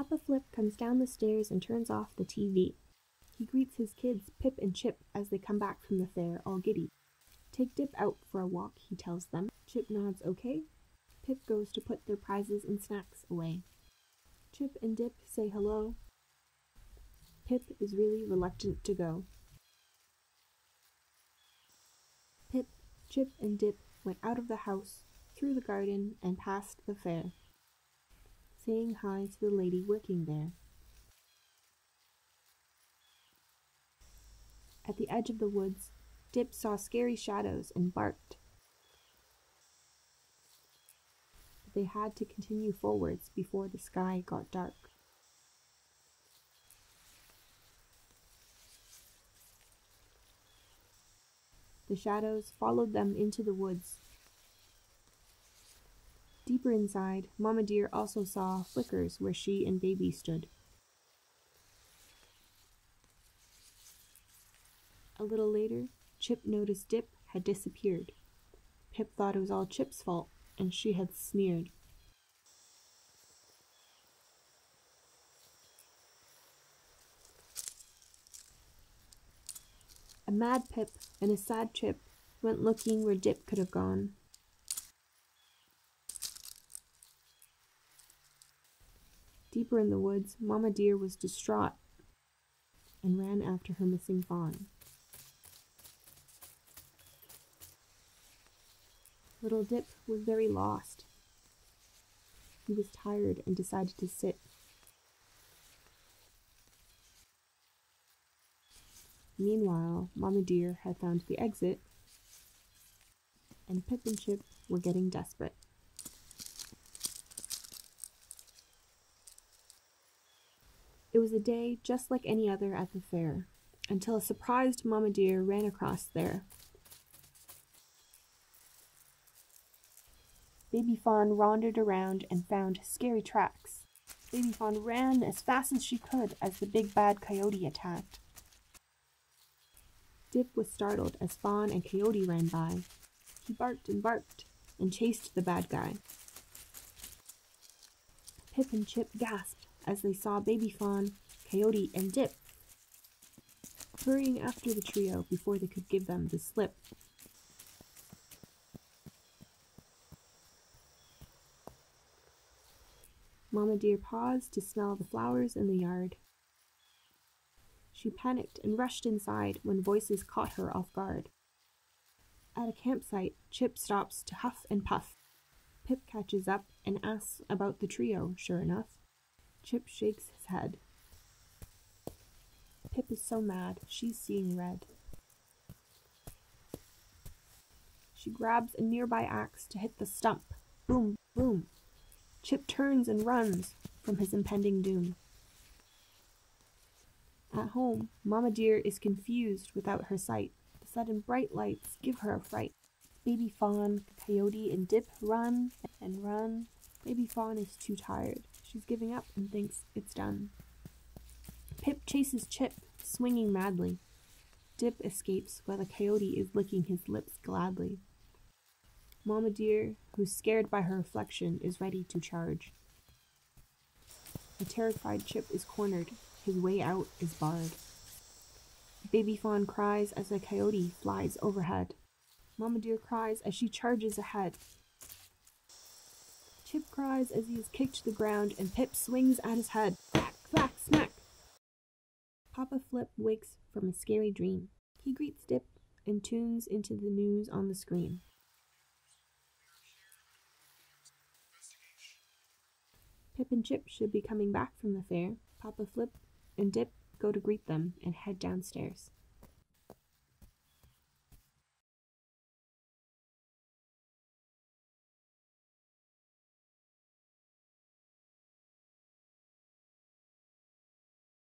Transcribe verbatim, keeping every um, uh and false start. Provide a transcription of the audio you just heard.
Papa Flip comes down the stairs and turns off the T V. He greets his kids, Pip and Chip, as they come back from the fair, all giddy. Take Dip out for a walk, he tells them. Chip nods okay. Pip goes to put their prizes and snacks away. Chip and Dip say hello. Pip is really reluctant to go. Pip, Chip, and Dip went out of the house, through the garden, and past the fair, saying hi to the lady working there. At the edge of the woods, Dip saw scary shadows and barked. But they had to continue forwards before the sky got dark. The shadows followed them into the woods. Deeper inside, Mama Deer also saw flickers where she and Baby stood. A little later, Chip noticed Dip had disappeared. Pip thought it was all Chip's fault, and she had sneered. A mad Pip and a sad Chip went looking where Dip could have gone. Deeper in the woods, Mama Deer was distraught and ran after her missing fawn. Little Dip was very lost. He was tired and decided to sit. Meanwhile, Mama Deer had found the exit, and Pip and Chip were getting desperate. It was a day just like any other at the fair, until a surprised Mama Deer ran across there. Baby Fawn wandered around and found scary tracks. Baby Fawn ran as fast as she could as the big bad coyote attacked. Dip was startled as Fawn and Coyote ran by. He barked and barked and chased the bad guy. Pip and Chip gasped as they saw Baby Fawn, Coyote, and Dip hurrying after the trio before they could give them the slip. Mama Deer paused to smell the flowers in the yard. She panicked and rushed inside when voices caught her off guard. At a campsite, Chip stops to huff and puff. Pip catches up and asks about the trio, sure enough. Chip shakes his head. Pip is so mad, she's seeing red. She grabs a nearby axe to hit the stump. Boom, boom. Chip turns and runs from his impending doom. At home, Mama Deer is confused without her sight. The sudden bright lights give her a fright. Baby Fawn, Coyote, and Dip run and run. Baby Fawn is too tired. She's giving up and thinks it's done. Pip chases Chip, swinging madly. Dip escapes while the coyote is licking his lips gladly. Mama Deer, who's scared by her reflection, is ready to charge. A terrified Chip is cornered. His way out is barred. Baby Fawn cries as a coyote flies overhead. Mama Deer cries as she charges ahead. Chip cries as he is kicked to the ground and Pip swings at his head. Clack, clack, smack! Papa Flip wakes from a scary dream. He greets Dip and tunes into the news on the screen. Pip and Chip should be coming back from the fair. Papa Flip and Dip go to greet them and head downstairs.